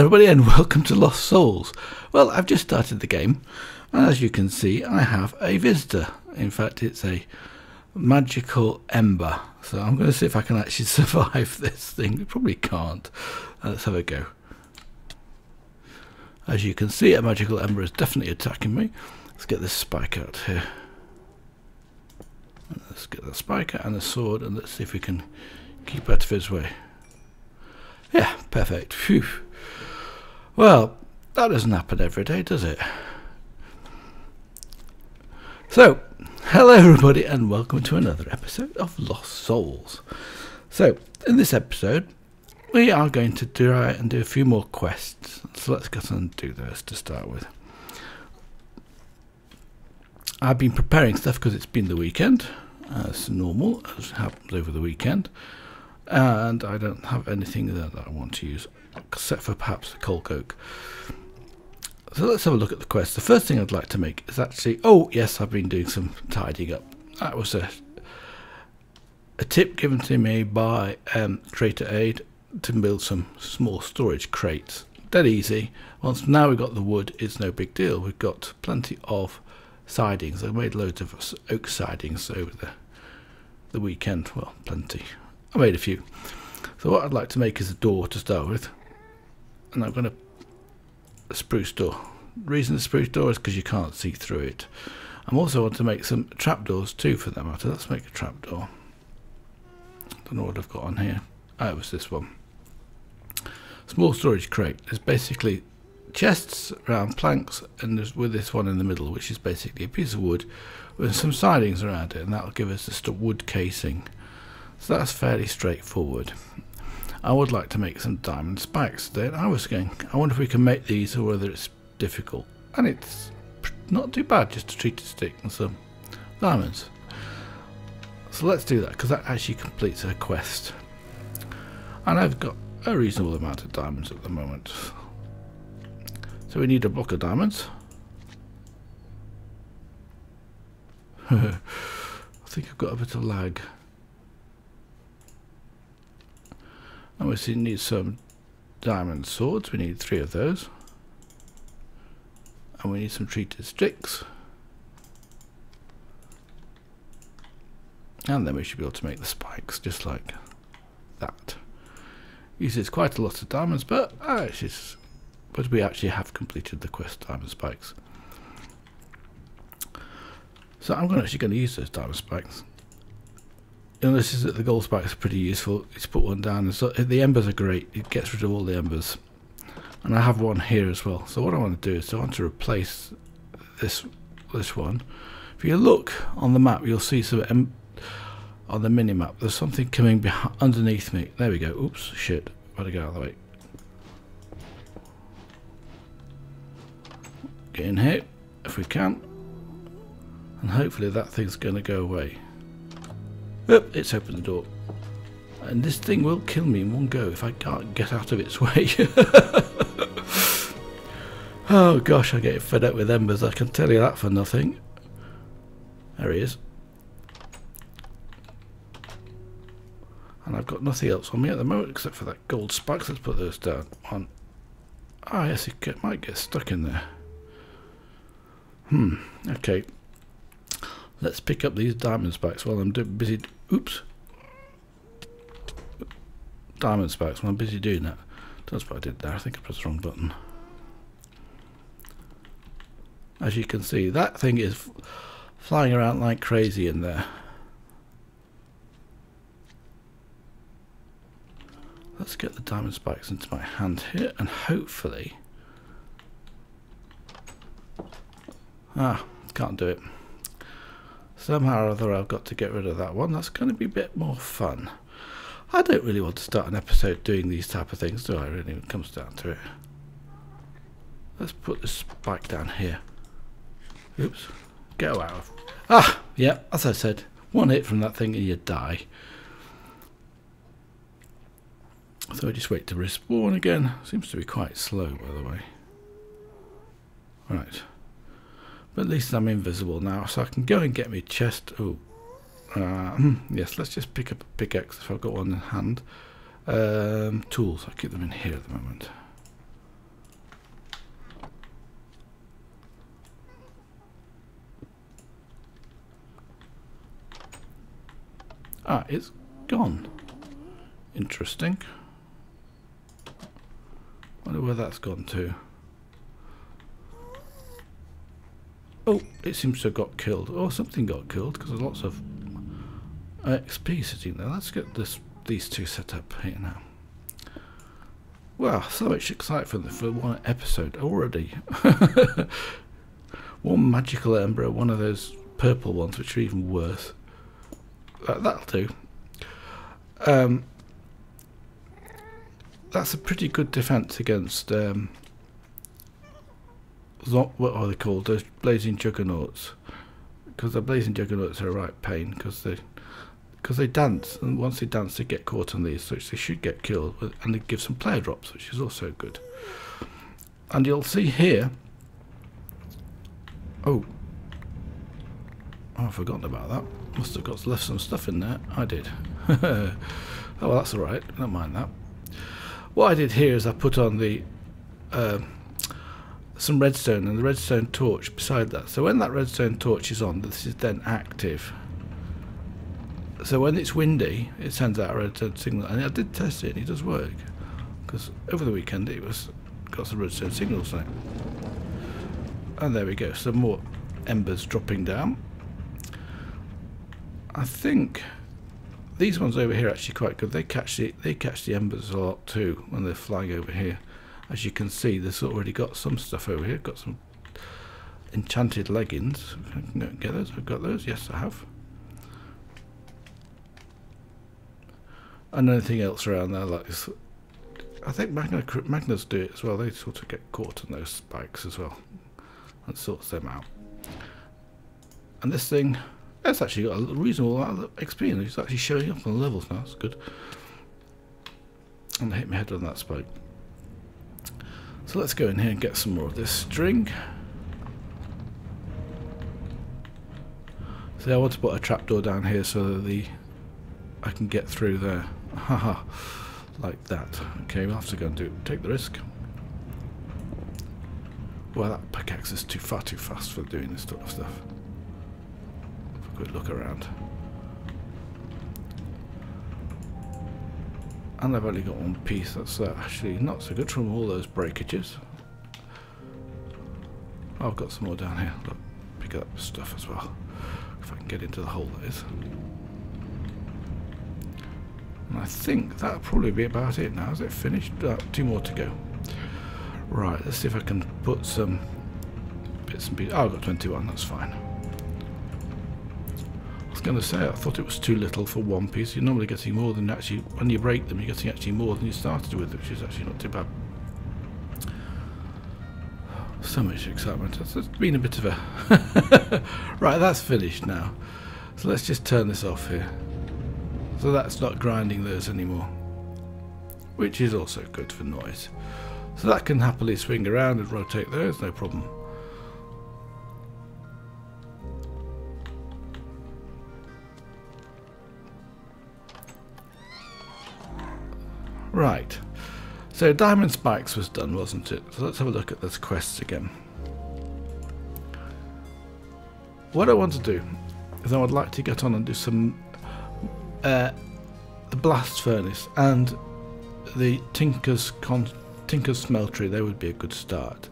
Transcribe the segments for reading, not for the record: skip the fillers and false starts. Hello everybody and welcome to Lost Souls. Well, I've just started the game and as you can see I have a visitor. In fact, it's a magical Ember. So I'm going to see if I can actually survive this thing. Probably can't. Let's have a go. As you can see, a magical Ember is definitely attacking me. Let's get this spike out here. Let's get that spike out and the sword and let's see if we can keep out of his way. Yeah, perfect. Phew. Well, that doesn't happen every day, does it? So, hello everybody and welcome to another episode of Lost Souls. So, in this episode, we are going to try and do a few more quests. So let's get on and do those to start with. I've been preparing stuff because it's been the weekend, as normal, as happens over the weekend. And I don't have anything there that I want to use, except for perhaps the coal coke. So let's have a look at the quest. The first thing I'd like to make is actually... Oh, yes, I've been doing some tidying up. That was a tip given to me by Krater Aid to build some small storage crates. Dead easy. Once now we've got the wood, it's no big deal. We've got plenty of sidings. I made loads of oak sidings over the weekend. Well, plenty. I made a few. So what I'd like to make is a door to start with, and I'm going to spruce door. The reason the spruce door is because you can't see through it. I'm also want to make some trapdoors too, for that matter. Let's make a trapdoor. Don't know what I've got on here. Oh, it was this one. Small storage crate is basically chests, round planks, and there's with this one in the middle, which is basically a piece of wood with some sidings around it, and that'll give us just a wood casing. So that's fairly straightforward. I would like to make some diamond spikes today. And I was going, I wonder if we can make these or whether it's difficult. And it's not too bad just to treat a stick and some diamonds. So let's do that because that actually completes our quest. And I've got a reasonable amount of diamonds at the moment. So we need a block of diamonds. I think I've got a bit of lag. And we need some diamond swords. We need 3 of those. And we need some treated sticks. And then we should be able to make the spikes just like that. Uses quite a lot of diamonds, but we actually have completed the quest diamond spikes. So I'm actually going to use those diamond spikes. And this is that the gold spikes are pretty useful. You just put one down, and so the embers are great. It gets rid of all the embers, and I have one here as well. So what I want to do is I want to replace this one. If you look on the map, you'll see some on the mini map. There's something coming underneath me. There we go. Oops, shit. Better get out of the way. Get in here if we can, and hopefully that thing's going to go away. Oop, it's opened the door. And this thing will kill me in one go if I can't get out of its way. Oh gosh, I get fed up with embers, I can tell you that for nothing. There he is. And I've got nothing else on me at the moment except for that gold spikes. Let's put those down. One. Ah, yes, it might get stuck in there. Okay. Let's pick up these diamond spikes while I'm busy. Oops. Diamond spikes while I'm busy doing that. That's what I did there. I think I pressed the wrong button. As you can see, that thing is flying around like crazy in there. Let's get the diamond spikes into my hand here and hopefully... Ah, can't do it. Somehow or other I've got to get rid of that one. That's going to be a bit more fun. I don't really want to start an episode doing these type of things, do I, really, when it comes down to it. Let's put this spike down here. Oops. Go out. Ah! Yeah, as I said, one hit from that thing and you die. So we just wait to respawn again. Seems to be quite slow, by the way. Right. But at least I'm invisible now, so I can go and get me chest. Oh, yes, let's just pick up a pickaxe if I've got one in hand. Tools, I keep them in here at the moment. Ah, it's gone. Interesting. Wonder where that's gone to. Oh, it seems to have got killed. Oh, something got killed because there's lots of XP sitting there. Let's get these two set up here now. Wow, so much excitement for one episode already. One magical ember, one of those purple ones, which are even worse. That'll do. That's a pretty good defense against what are they called? Those blazing juggernauts, because the blazing juggernauts are a right pain because they dance, and once they dance, they get caught on these, which they should get killed, and they give some player drops, which is also good. And you'll see here. Oh, I've forgotten about that. Must have got left some stuff in there. I did. Oh, well, that's all right. Don't mind that. What I did here is I put on the some redstone and the redstone torch beside that. So when that redstone torch is on, this is then active. So when it's windy, it sends out a redstone signal. And I did test it, and it does work, because over the weekend it was got some redstone signals now. And there we go. Some more embers dropping down. I think these ones over here are actually quite good. They catch the embers a lot too when they're flying over here. As you can see, they've already got some stuff over here. Got some enchanted leggings. Can I get those? I've got those. Yes, I have. And anything else around there like this. I think Magnus do it as well. They sort of get caught on those spikes as well, and sorts them out. And this thing. That's actually got a reasonable amount of XP and it's actually showing up on the levels now, that's good. And I hit my head on that spike. So let's go in here and get some more of this string. See, I want to put a trapdoor down here so that I can get through there. Haha, like that. Okay, we'll have to go and take the risk. Well, that pickaxe is far too fast for doing this sort of stuff. Good look around, and I've only got one piece. That's actually not so good from all those breakages. Oh, I've got some more down here. Look, pick up stuff as well if I can get into the hole that is. And I think that'll probably be about it now. Is it finished? Two more to go. Right, let's see if I can put some bits and pieces. Oh, I've got 21. That's fine. Going to say I thought it was too little for one piece. You're normally getting more than actually when you break them. You're getting actually more than you started with, which is actually not too bad. So much excitement. It's been a bit of a right. That's finished now. So let's just turn this off here. So that's not grinding those anymore, which is also good for noise. So that can happily swing around and rotate those, no problem. Right, so Diamond Spikes was done, wasn't it? So let's have a look at this quest again. What I want to do is I would like to get on and do some the Blast Furnace and the Tinker's Smeltery. They would be a good start.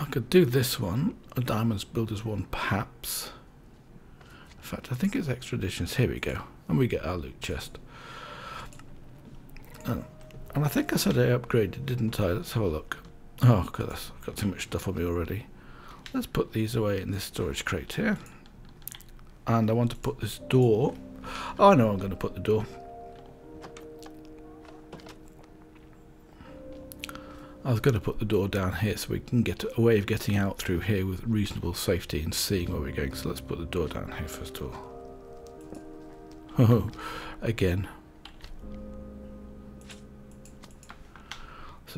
I could do this one, a Diamonds Builder's one perhaps. In fact, I think it's Expeditions. Here we go, and we get our loot chest. And I think I said I upgraded, didn't I? Let's have a look. Oh, goodness, I've got too much stuff on me already. Let's put these away in this storage crate here. And I want to put this door. Oh, no, I'm going to put the door. I was going to put the door down here so we can get a way of getting out through here with reasonable safety and seeing where we're going. So let's put the door down here first of all. Oh, again.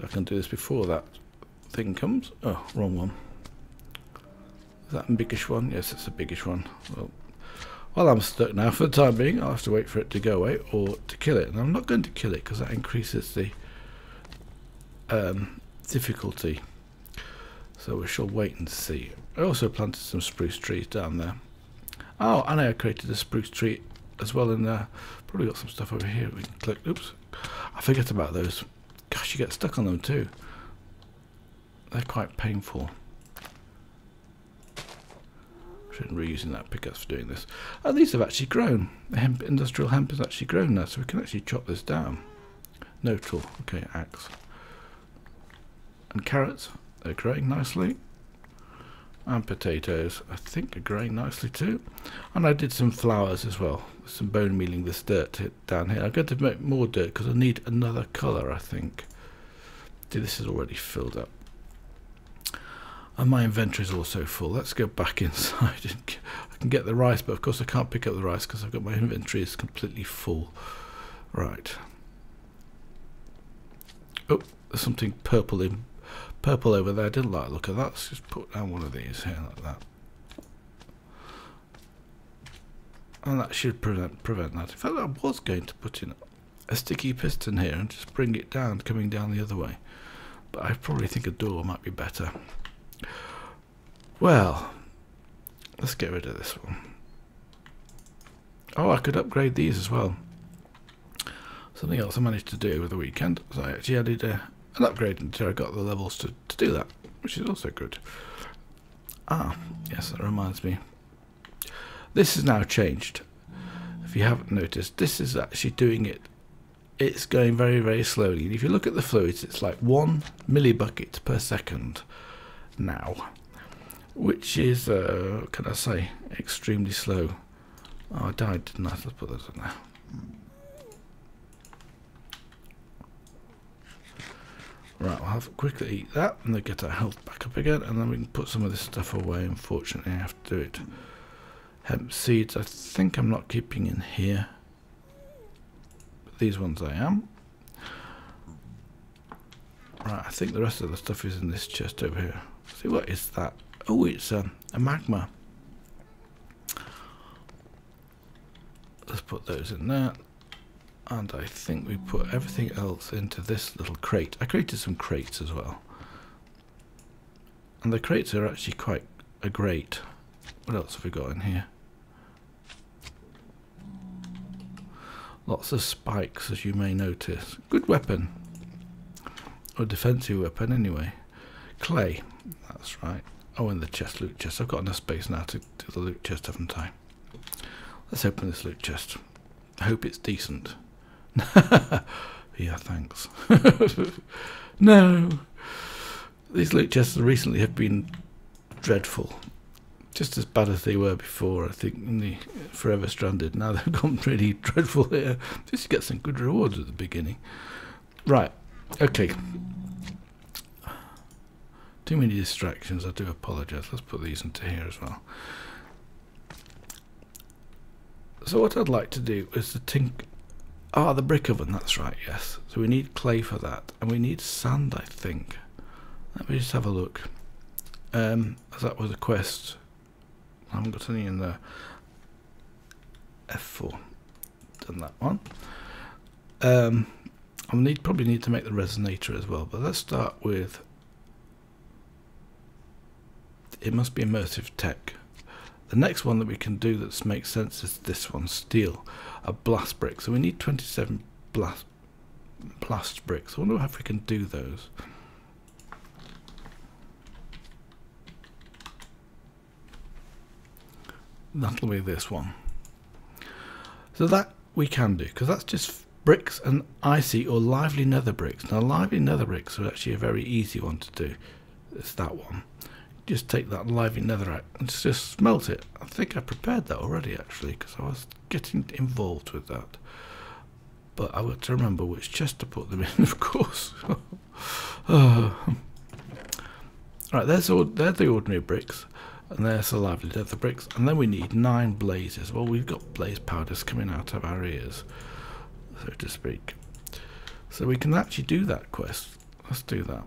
I can do this before that thing comes. Oh, wrong one. Is that a biggish one? Yes, it's a biggish one. Well, I'm stuck now for the time being. I'll have to wait for it to go away or to kill it. And I'm not going to kill it because that increases the difficulty. So we shall wait and see. I also planted some spruce trees down there. Oh, and I created a spruce tree as well in there. Probably got some stuff over here we can click. Oops. I forget about those. Gosh, you get stuck on them too. They're quite painful. Shouldn't be reusing that pickaxe for doing this. And these have actually grown. The hemp, industrial hemp, has actually grown now, so we can actually chop this down. No tool. Okay, axe. And carrots, they're growing nicely. And potatoes, I think, are growing nicely too. And I did some flowers as well. Some bone mealing this dirt down here. I'm going to make more dirt because I need another colour, I think. See, this is already filled up. And my inventory is also full. Let's go back inside. And I can get the rice, but of course I can't pick up the rice because I've got my inventory is completely full. Right. Oh, there's something purple in. Purple over there, I didn't like the look of that. Let's just put down one of these here like that. And that should prevent that. In fact, I was going to put in a sticky piston here and just bring it down, coming down the other way. But I probably think a door might be better. Well, let's get rid of this one. Oh, I could upgrade these as well. Something else I managed to do over the weekend was I actually added an upgrade until I got the levels to do that, which is also good. Ah, yes, that reminds me. This is now changed. If you haven't noticed, this is actually doing it. It's going very, very slowly. And if you look at the fluids, it's like 1 millibucket per second now, which is, can I say, extremely slow. Oh, I died, didn't I? Let's put those in there. Right, we'll have quickly eat that and then get our health back up again, and then we can put some of this stuff away. Unfortunately, I have to do it. Hemp seeds, I think I'm not keeping in here. But these ones I am. Right, I think the rest of the stuff is in this chest over here. See, what is that? Oh, it's a magma. Let's put those in there. And I think we put everything else into this little crate. I created some crates as well. And the crates are actually quite a great. What else have we got in here? Lots of spikes, as you may notice. Good weapon. Or defensive weapon, anyway. Clay. That's right. Oh, and the chest, loot chest. I've got enough space now to do the loot chest, haven't I? Let's open this loot chest. I hope it's decent. Yeah, thanks. No, these loot chests recently have been dreadful, just as bad as they were before. I think in the Forever Stranded, now they've gone really dreadful here. Just to get some good rewards at the beginning. Right, okay, too many distractions, I do apologise. Let's put these into here as well. So what I'd like to do is to the brick oven, that's right, yes. So we need clay for that, and we need sand, I think. Let me just have a look. That was a quest. I haven't got any in there. F4. Done that one. I probably need to make the resonator as well, but let's start with... It must be Immersive Tech. The next one that we can do that makes sense is this one, steel, a blast brick. So we need 27 blast bricks. I wonder if we can do those. That'll be this one. So that we can do, because that's just bricks and icy or lively nether bricks. Now lively nether bricks are actually a very easy one to do. It's that one. Just take that lively netherite and just smelt it. I think I prepared that already, actually, because I was getting involved with that. But I want to remember which chest to put them in, of course. Right, they're the ordinary bricks, and there's the lively nether bricks, and then we need 9 blazes. Well, we've got blaze powders coming out of our ears, so to speak. So we can actually do that quest. Let's do that.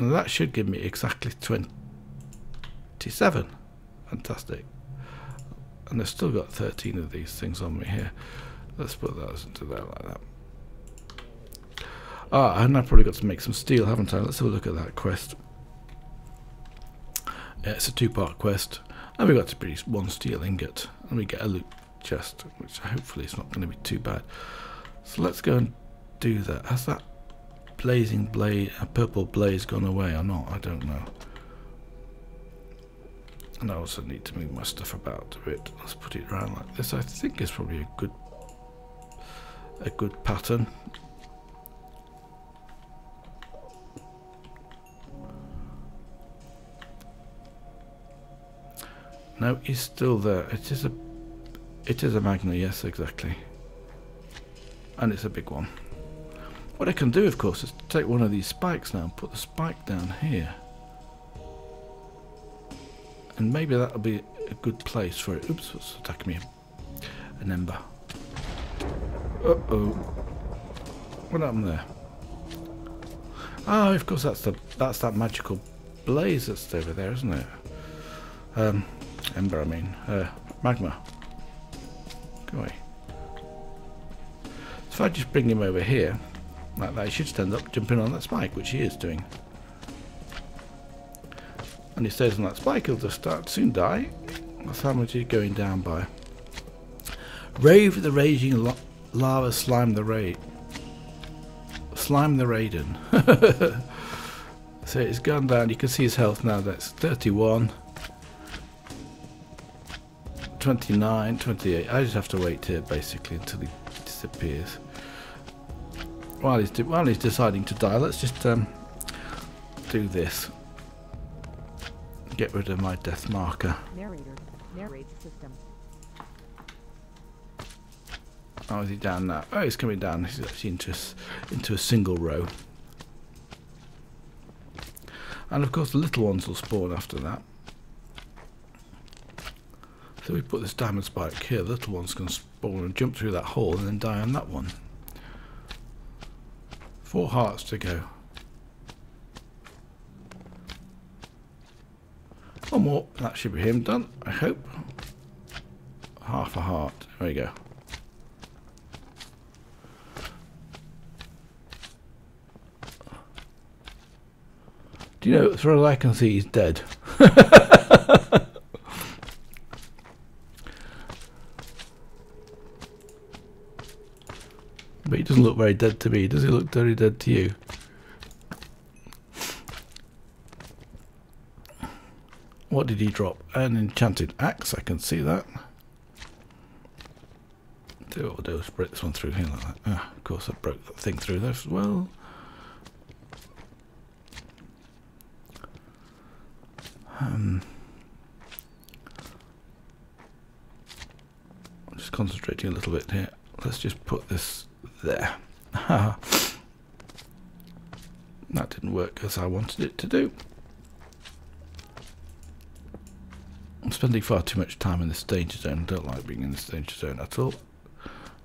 Now that should give me exactly 27. Fantastic. And I've still got 13 of these things on me here. Let's put those into there like that. Ah, and I've probably got to make some steel, haven't I? Let's have a look at that quest. Yeah, it's a 2-part quest. And we've got to produce one steel ingot, and we get a loot chest, which hopefully is not going to be too bad. So let's go and do that. Has that blazing blade, a purple blaze, gone away or not? I don't know. And I also need to move my stuff about a bit. Let's put it around like this. I think it's probably a good pattern. No, he's still there. It is a magna, yes, exactly. And it's a big one. What I can do, of course, is take one of these spikes now and put the spike down here. And maybe that'll be a good place for it. Oops, it's attacking me. An ember. Uh-oh. What happened there? Oh, of course, that's that magical blaze that's over there, isn't it? Ember, I mean. Magma. Go away. So if I just bring him over here, like that, he should stand up, jump in on that spike, which he is doing. And he stays on that spike, he'll just start soon die. That's how much he's going down by. Rave the raging lava, slime the raid. Slime the Raiden. So it's gone down, you can see his health now, that's 31. 29, 28. I just have to wait here basically until he disappears. While he's deciding to die, let's just do this. Get rid of my death marker. Narrator system. Oh, is he down now? Oh, he's coming down. He's actually into a single row. And of course, the little ones will spawn after that. So we put this diamond spike here, the little ones can spawn and jump through that hole and then die on that one. 4 hearts to go. One more, that should be him done, I hope. Half a heart, there we go. Do you know, as far as I can see, he's dead. But he doesn't look very dead to me. Does he look very dead to you? What did he drop? An enchanted axe, I can see that. So what we'll do is break this one through here like that. Ah, of course I broke that thing through there as well. I'm just concentrating a little bit here. Let's just put this there. That didn't work as I wanted it to do. I'm spending far too much time in this danger zone. I don't like being in this danger zone at all.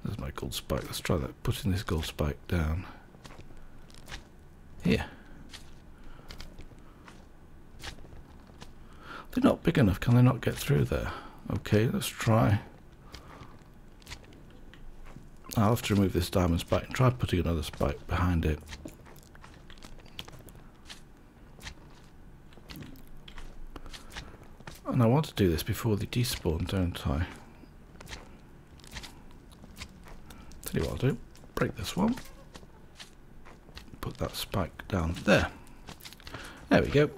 There's my gold spike. Let's try that. Putting this gold spike down here. They're not big enough. Can they not get through there? Okay, let's try. I'll have to remove this diamond spike and try putting another spike behind it. And I want to do this before they despawn, don't I? Tell you what I'll do. Break this one. Put that spike down there. There we go.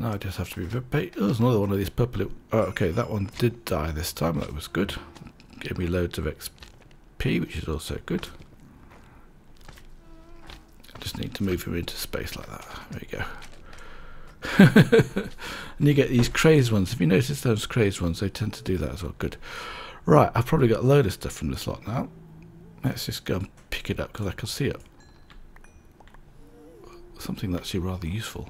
Now I just have to be very... Oh, there's another one of these purple... Oh, okay, that one did die this time. That was good. Gave me loads of XP, which is also good. I just need to move him into space like that. There we go. And you get these crazed ones. If you notice those crazed ones, they tend to do that as well. Good. Right, I've probably got a load of stuff from this lot now. Let's just go and pick it up because I can see it. Something that's actually rather useful.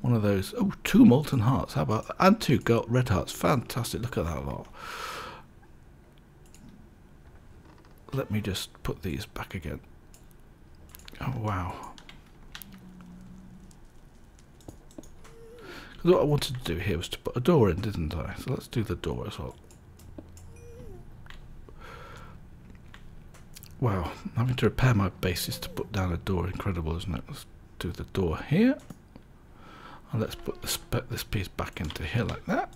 One of those, oh, 2 molten hearts, how about that? And 2 gold red hearts, fantastic, look at that lot. Let me just put these back again. Oh, wow. Because what I wanted to do here was to put a door in, didn't I? So let's do the door as well. Wow, having to repair my base is to put down a door, incredible, isn't it? Let's do the door here. And let's put this piece back into here like that.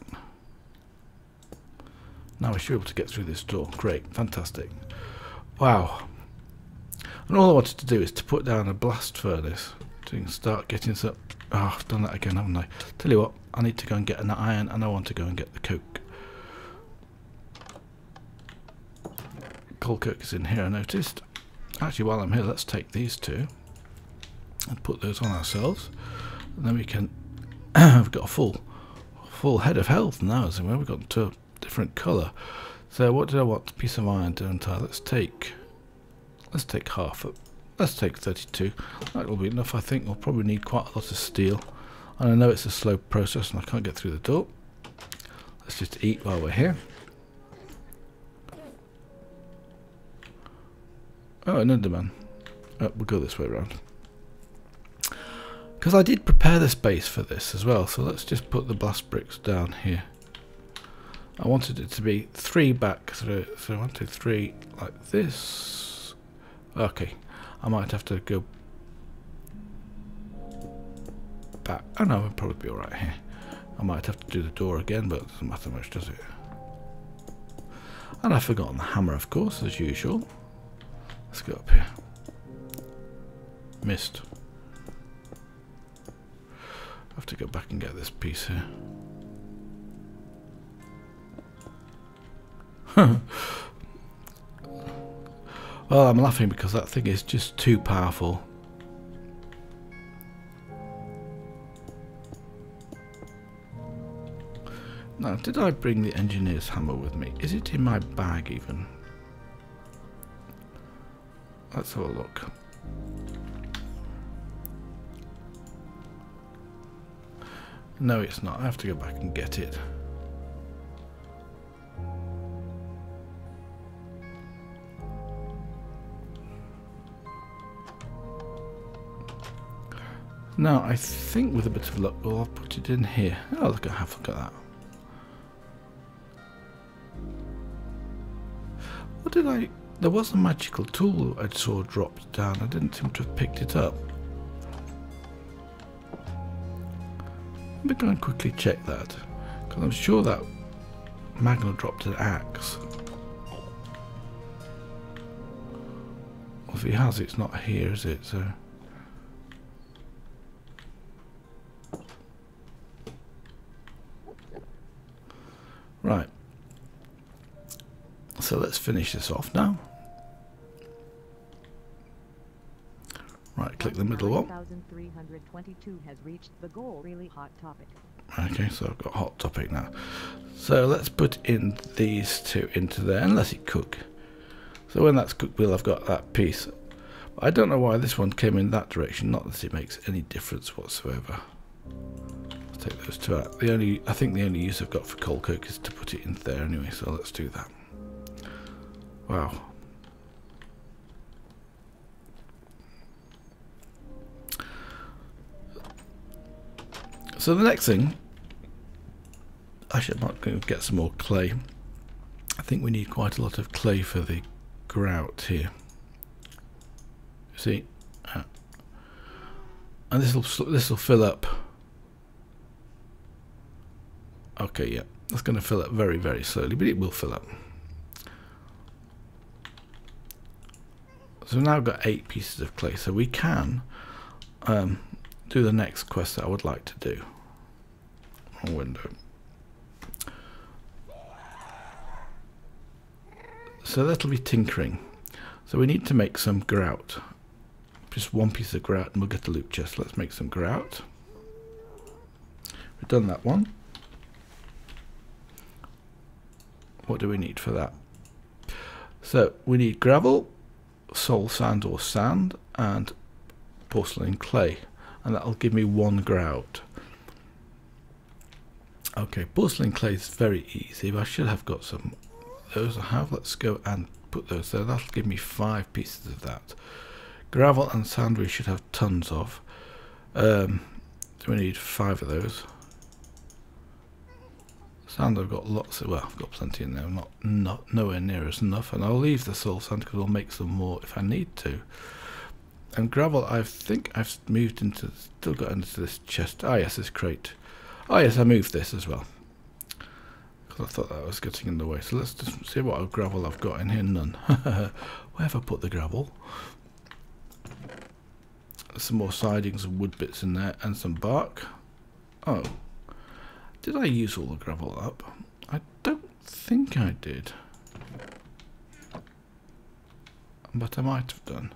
Now we should be able to get through this door. Great, fantastic. Wow. And all I wanted to do is to put down a blast furnace to start getting some... Oh, I've done that again, haven't I? Tell you what, I need to go and get an iron, and I want to go and get the coke. Coal coke is in here, I noticed. Actually, while I'm here, let's take these two and put those on ourselves. And then we can... We've got a full head of health now, so we've got to a different colour. So what did I want? A piece of iron, don't I? Let's take half of... Let's take 32. That will be enough, I think. We'll probably need quite a lot of steel. And I know it's a slow process and I can't get through the door. Let's just eat while we're here. Oh, an Enderman. Oh, we'll go this way around. Because I did prepare the space for this as well. So let's just put the blast bricks down here. I wanted it to be 3 back through. So 1, 2, 3 like this. Okay. I might have to go back. Oh no, I'll probably be alright here. I might have to do the door again, but it doesn't matter much, does it? And I've forgotten the hammer, of course, as usual. Let's go up here. Missed. I have to go back and get this piece here. Well, I'm laughing because that thing is just too powerful. Now, did I bring the engineer's hammer with me? Is it in my bag even? Let's have a look. No, it's not. I have to go back and get it. Now, I think with a bit of luck, we'll put it in here. Oh, look, I have a look at that. What did I... There was a magical tool I saw dropped down. I didn't seem to have picked it up. Let me go and quickly check that. Because I'm sure that Magna dropped an axe. Well, if he has, it's not here, is it? So... Right, so let's finish this off now. Right, click the middle one. Okay, so I've got hot topic now. So let's put in these two into there and let it cook. So when that's cooked, I've got that piece. I don't know why this one came in that direction, not that it makes any difference whatsoever. Take those two out. I think the only use I've got for coal coke is to put it in there anyway, so let's do that. Wow. So the next thing, actually I'm not going to get some more clay. I think we need quite a lot of clay for the grout here. See, and this will fill up. Okay, yeah, that's going to fill up very, very slowly, but it will fill up. So now I've got 8 pieces of clay, so we can do the next quest that I would like to do. A window. So that'll be tinkering. So we need to make some grout. Just 1 piece of grout and we'll get the loot chest. Let's make some grout. We've done that one. What do we need for that? So we need gravel, soul sand or sand, and porcelain clay, and that'll give me 1 grout. Okay, porcelain clay is very easy, but I should have got some of those. I have. Let's go and put those there. That'll give me 5 pieces of that. Gravel and sand we should have tons of. We need 5 of those. Sand I've got lots of, well, I've got plenty in there, not nowhere near as enough, and I'll leave the soul sand because I'll make some more if I need to. And gravel, I think I've moved into, still got into this chest. Ah, yes, this crate. Ah, yes, I moved this as well, because I thought that was getting in the way. So let's just see what gravel I've got in here. None. Where have I put the gravel? Some more sidings and wood bits in there, and some bark. Oh. Did I use all the gravel up? I don't think I did. But I might have done.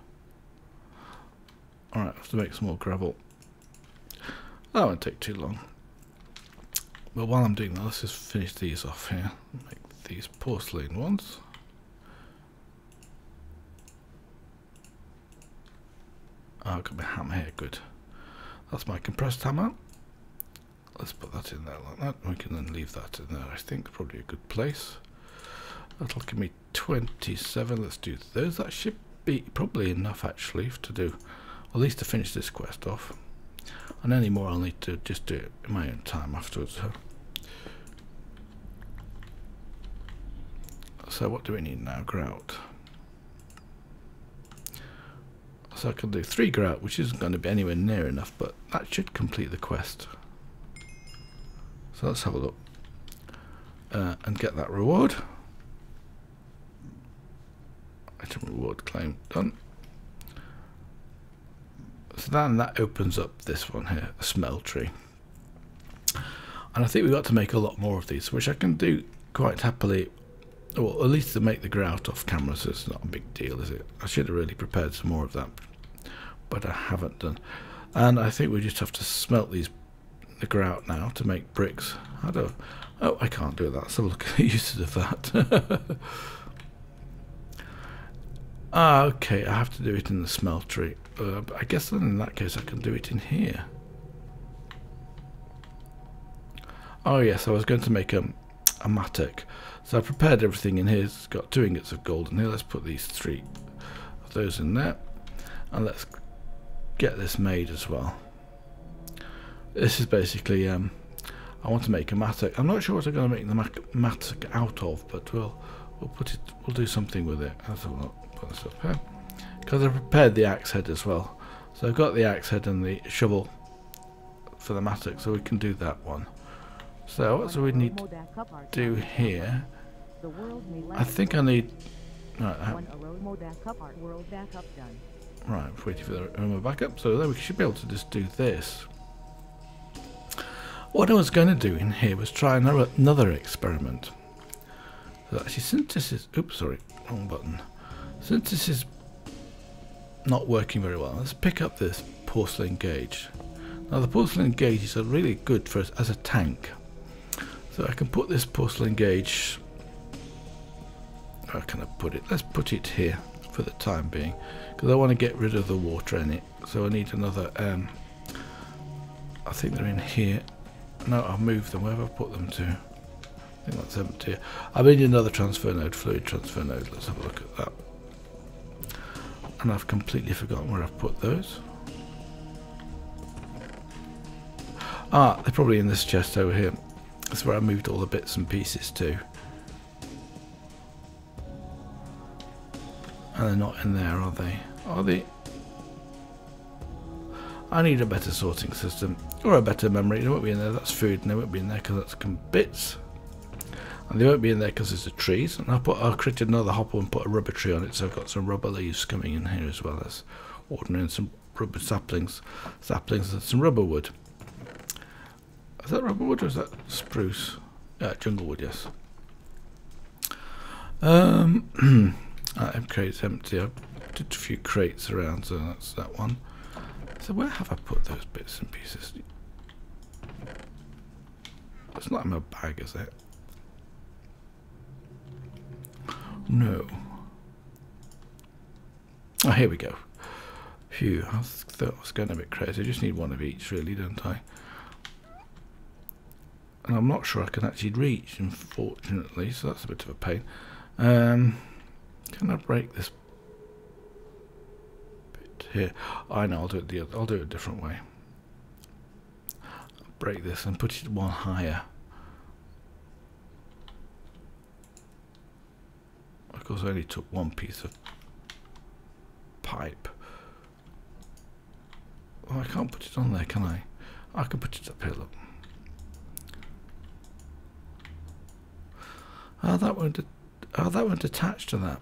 Alright, I have to make some more gravel. That won't take too long. But while I'm doing that, let's just finish these off here. Make these porcelain ones. Oh, I've got my hammer here, good. That's my compressed hammer. Let's put that in there like that. We can then leave that in there, I think. Probably a good place. That'll give me 27. Let's do those. That should be probably enough, actually, to do, at least to finish this quest off. And any more I'll need to just do it in my own time afterwards. So what do we need now? Grout. So I can do 3 grout, which isn't going to be anywhere near enough, but that should complete the quest. So let's have a look and get that reward. Item reward claim done. So then that opens up this one here, a smeltery. And I think we've got to make a lot more of these, which I can do quite happily, or well, at least to make the grout off camera, so it's not a big deal, is it? I should have really prepared some more of that, but I haven't done. And I think we just have to smelt the grout now to make bricks. I don't, oh, I can't do that. Let's have a look at the uses of that. Ah, okay, I have to do it in the smeltery. But I guess then in that case I can do it in here. Oh yes, I was going to make a mattock. So I prepared everything in here. It's got 2 ingots of gold in here. Let's put these 3 of those in there. And let's get this made as well. This is basically, I want to make a mattock. I'm not sure what I'm going to make the mattock out of, but we'll put it, we'll do something with it. I'll put this up here, because I prepared the axe head as well. So I've got the axe head and the shovel for the mattock, so we can do that one. So what do we need to do here? I think I need... Right, I'm waiting for the remote backup. So then we should be able to just do this. What I was going to do in here was try another experiment. So actually synthesis... Oops, sorry, wrong button. Synthesis not working very well. Let's pick up this porcelain gauge. Now the porcelain gauges are really good for us as a tank. So I can put this porcelain gauge, where can I put it? Let's put it here for the time being, because I want to get rid of the water in it. So I need another, I think they're in here. No, I'll move them, where have I put them to? I think that's empty. I need another transfer node, fluid transfer node. Let's have a look at that. And I've completely forgotten where I've put those. Ah, they're probably in this chest over here. That's where I moved all the bits and pieces to. And they're not in there, are they? Are they? I need a better sorting system, or a better memory. They won't be in there, that's food, and they won't be in there because that's bits. And they won't be in there because there's trees. And I'll create another hopper and put a rubber tree on it, so I've got some rubber leaves coming in here as well as watering and some rubber saplings and some rubber wood. Is that rubber wood or is that spruce? Yeah, jungle wood, yes. That crate's empty. I did a few crates around, so that's that one. So where have I put those bits and pieces? It's not in my bag, is it? No. Oh, here we go. Phew, I thought I was going a bit crazy. I just need one of each, really, don't I? And I'm not sure I can actually reach, unfortunately, so that's a bit of a pain. Can I break this bit here? I know, I'll do it I'll do it a different way. Break this and put it one higher. Of course, I only took one piece of pipe. Oh, I can't put it on there, can I? I can put it up here, look. That won't attach to that.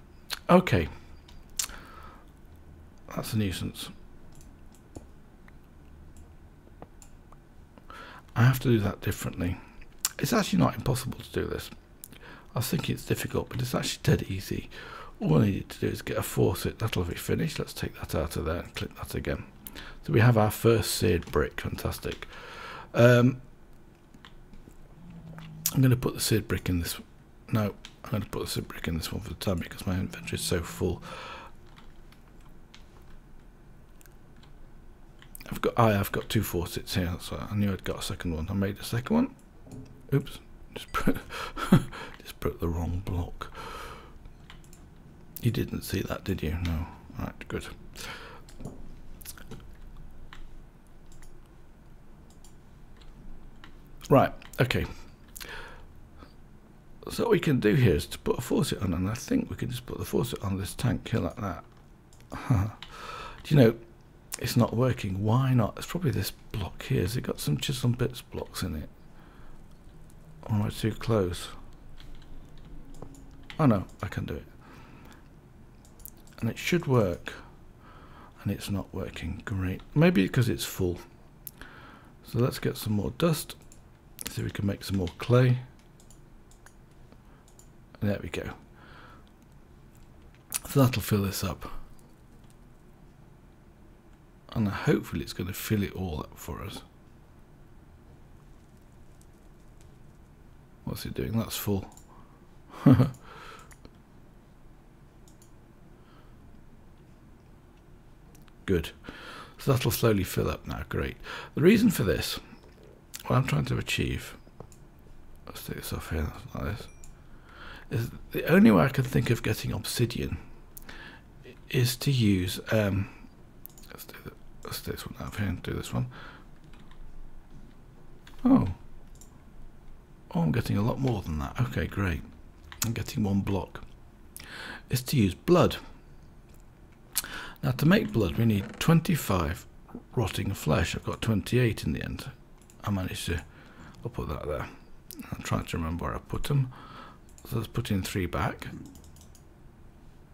Okay. That's a nuisance. I have to do that differently. It's actually not impossible to do this. I was thinking it's difficult, but it's actually dead easy. All I need to do is get a faucet. That'll be finished. Let's take that out of there and click that again. So we have our first seared brick. Fantastic. I'm going to put the seared brick in this. No, I'm going to put the seared brick in this one for the time because my inventory is so full. I've got two faucets here, so I knew I'd got a second one. I made a second one. Oops, just put the wrong block. You didn't see that, did you? No. Right, good. Right, okay. So what we can do here is to put a faucet on, and I think we can just put the faucet on this tank here like that. Do you know, it's not working. Why not? It's probably this block here. Has it got some chisel and bits blocks in it? Or am I too close? Oh no, I can do it. And it should work. And it's not working. Great. Maybe because it's full. So let's get some more dust. See if we can make some more clay. And there we go. So that'll fill this up. And hopefully it's going to fill it all up for us. What's it doing? That's full. Good. So that'll slowly fill up now. Great. The reason for this, what I'm trying to achieve, let's take this off here, that's like this, is the only way I can think of getting obsidian is to use, let's take this one out of here and do this one. Oh, I'm getting a lot more than that. Okay, great. I'm getting one block. It's to use blood. Now, to make blood, we need 25 rotting flesh. I've got 28 in the end. I managed to... I'll put that there. I'm trying to remember where I put them. So let's put in 3 back.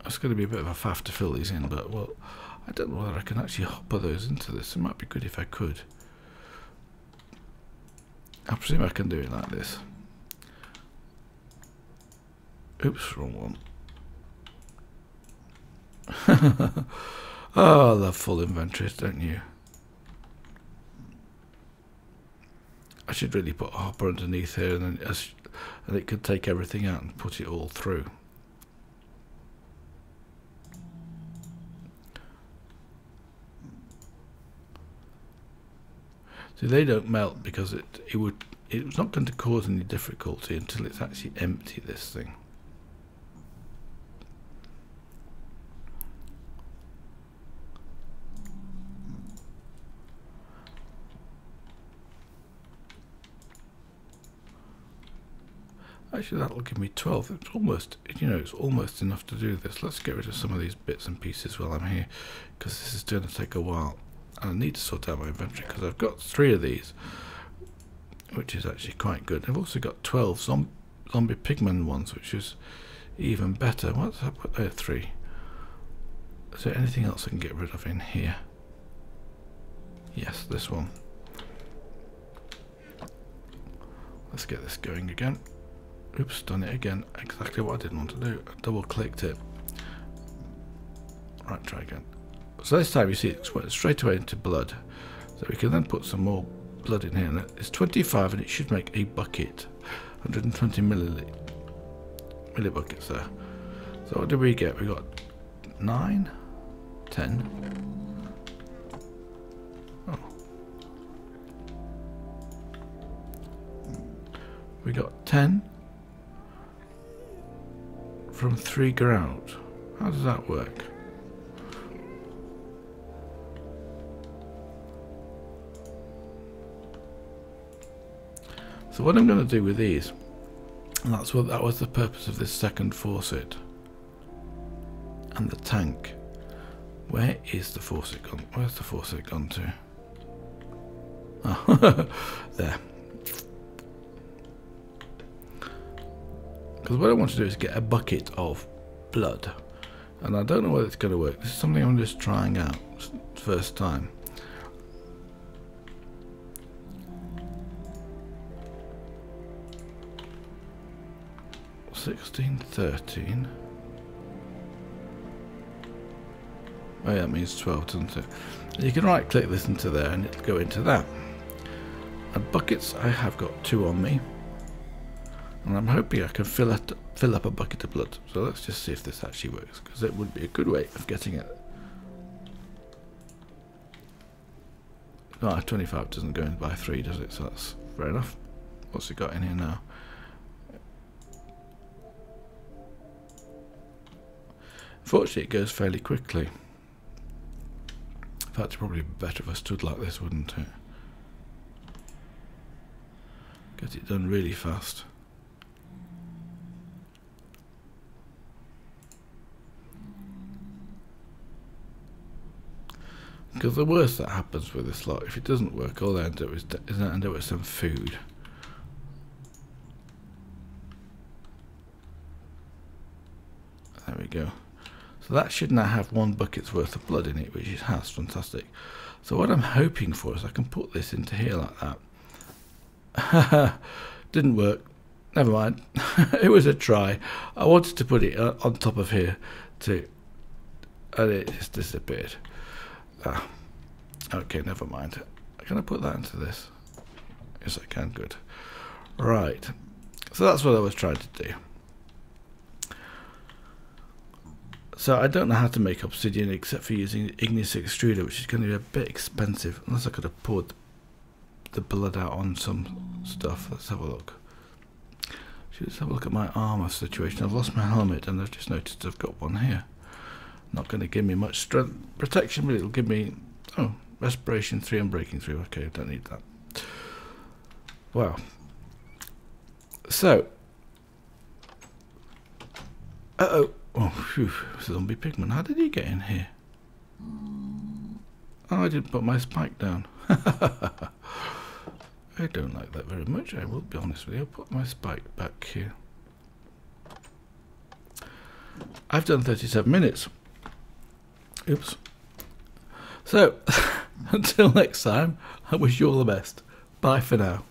It's going to be a bit of a faff to fill these in, but, well, I don't know whether I can actually hopper those into this. It might be good if I could. I presume I can do it like this. Oops, wrong one. Oh, I love full inventories, don't you? I should really put a hopper underneath here, and then and it could take everything out and put it all through. See, they don't melt because it was not going to cause any difficulty until it's actually empty, this thing. Actually, that'll give me 12. It's almost, you know, it's almost enough to do this. Let's get rid of some of these bits and pieces while I'm here, because this is going to take a while. I need to sort out my inventory because I've got 3 of these, which is actually quite good. I've also got 12 zombie pigmen ones, which is even better. What's up with 3? Is there anything else I can get rid of in here? Yes, this one. Let's get this going again. Oops, done it again. Exactly what I didn't want to do. I double clicked it. Right, try again. So this time you see it went straight away into blood. So we can then put some more blood in here. It's 25 and it should make a bucket. 120 millibuckets there. So what did we get? We got 9, 10. Oh. We got 10 from 3 ground. How does that work? So what I'm going to do with these, and that was the purpose of this second faucet and the tank. Where's the faucet gone to? Oh, there. Because what I want to do is get a bucket of blood. And I don't know whether it's going to work. This is something I'm just trying out first time. $16.13. Oh yeah, that means 12, doesn't it? You can right click this into there and it'll go into that. And buckets, I have got 2 on me. And I'm hoping I can fill up a bucket of blood. So let's just see if this actually works, because it would be a good way of getting it. No, 25 doesn't go in by 3, does it? So that's fair enough. What's it got in here now? Unfortunately, it goes fairly quickly. In fact, it's probably better if I stood like this, wouldn't it? Get it done really fast. Because the worst that happens with this lot, if it doesn't work, all I end up is I end up with some food. There we go. So that should now have 1 bucket's worth of blood in it, which it has. Fantastic. So what I'm hoping for is I can put this into here like that. Didn't work. Never mind. It was a try. I wanted to put it on top of here too, and it just disappeared. Ah, okay, never mind. Can I put that into this? Yes, I can. Good. Right. So that's what I was trying to do. So I don't know how to make obsidian except for using the igneous extruder, which is going to be a bit expensive. Unless I could have poured the blood out on some stuff. Let's have a look. Let's have a look at my armor situation. I've lost my helmet, and I've just noticed I've got one here. Not going to give me much strength protection, but it'll give me, oh, respiration 3 and breaking 3. Okay, don't need that. Wow. So, oh, phew, zombie pigman. How did he get in here? Oh, I didn't put my spike down. I don't like that very much. I will be honest with you. I'll put my spike back here. I've done 37 minutes. Oops. So, until next time, I wish you all the best. Bye for now.